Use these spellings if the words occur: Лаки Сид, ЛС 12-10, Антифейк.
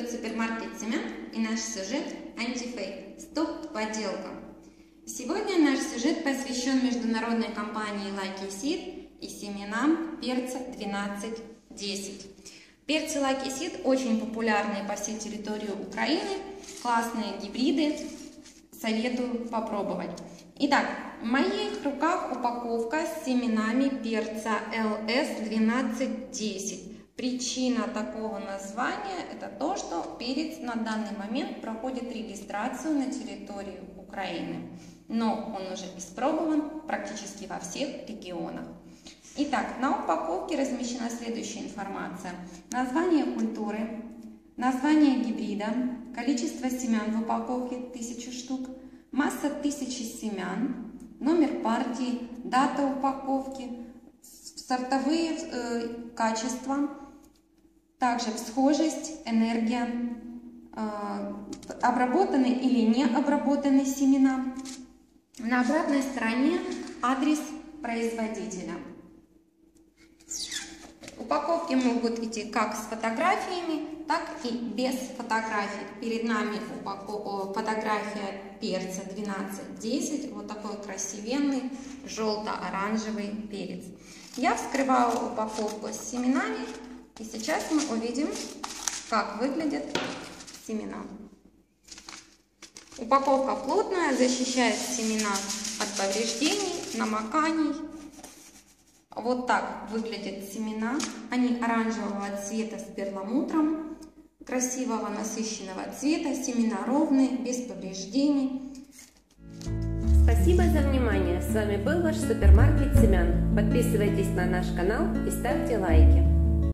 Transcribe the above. действует супермаркет «Семян» и наш сюжет «Антифейк. Стоп подделкам». Сегодня наш сюжет посвящен международной компании «Лаки Сид» и семенам перца 12-10. Перцы «Лаки Сид» очень популярны по всей территории Украины, классные гибриды, советую попробовать. Итак, в моих руках упаковка с семенами перца ЛС 12-10. Причина такого названия – это то, что перец на данный момент проходит регистрацию на территории Украины, но он уже испробован практически во всех регионах. Итак, на упаковке размещена следующая информация: название культуры, название гибрида, количество семян в упаковке 1000 штук, масса 1000 семян, номер партии, дата упаковки, сортовые качества, также всхожесть, энергия, обработаны или не обработаны семена. На обратной стороне адрес производителя. Упаковки могут идти как с фотографиями, так и без фотографий. Перед нами фотография перца 12-10, вот такой красивенный желто-оранжевый перец. Я вскрываю упаковку с семенами, и сейчас мы увидим, как выглядят семена. Упаковка плотная, защищает семена от повреждений, намоканий. Вот так выглядят семена. Они оранжевого цвета с перламутром, красивого насыщенного цвета. Семена ровные, без повреждений. Спасибо за внимание. С вами был ваш супермаркет семян. Подписывайтесь на наш канал и ставьте лайки.